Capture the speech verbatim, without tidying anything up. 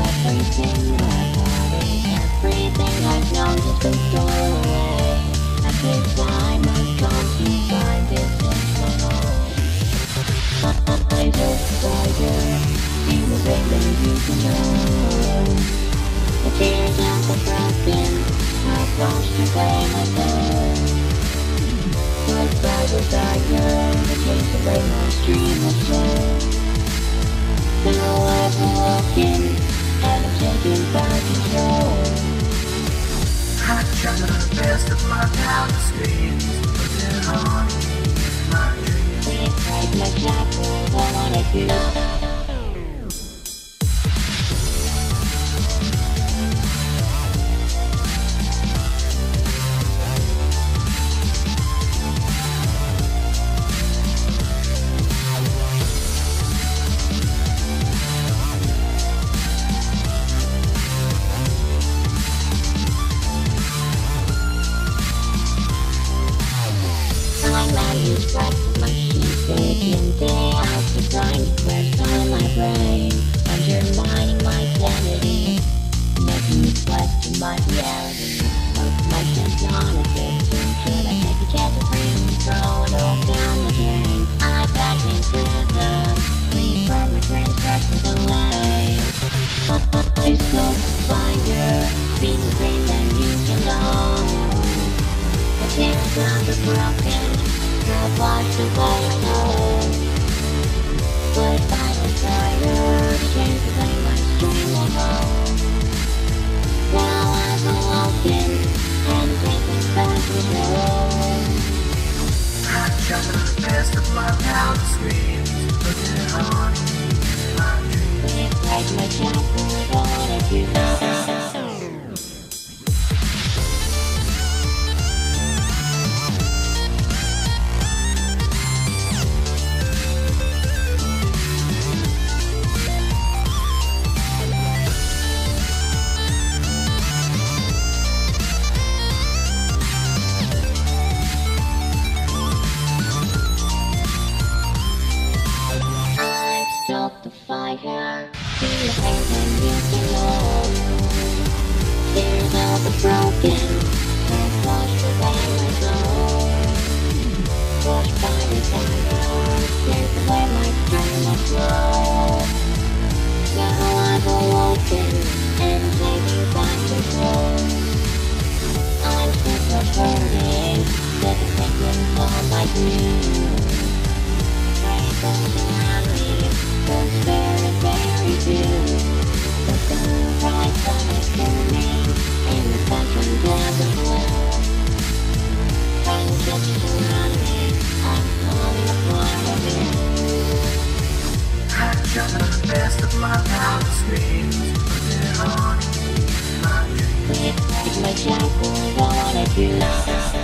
everything that I, everything I've known just goes away. Every time I'm confined, it's impossible. I just tired, you the same thing you can know. The tears of the broken, I've lost to blame myself. But I was tired, the chase away my stream of soul. Now I've awoken, and I'm taking back control. I try the best of my power screams, but they're haunting my dreams. They break my shackles, I wanna feel. Practice my sheets day in, day out. The grind is pressed on my brain, undermining my sanity, making me question my reality. Both my sense on a system, should I take a chance to free me, throw it all down the drain? I'm back in prison, free from my transgressions away. I still find you, being the same that you can know. The tears of the broken, I've watched the way I know. But I was tired, the chains that make my stream alone. Now I've awoken, and taking back control. I try the best of my power screams, but they're haunting my dreams. They break my shackles, I wanna do that. The fire, see the pain you can hold. Tears of the broken, have washed away my soul. Washed by the fire, tears away my dream of love. Now I've awoken, and taking back control. I'm sick of hurting, sick of thinking all I do. Rainbows around me, those very, very few. The sunrise on a journey, in the sunshine clouds of blue. Friendships surround me, I'm falling apart of you. I try the best of my power screams, but they're haunting my dreams. They break my shackles, I wanna do that.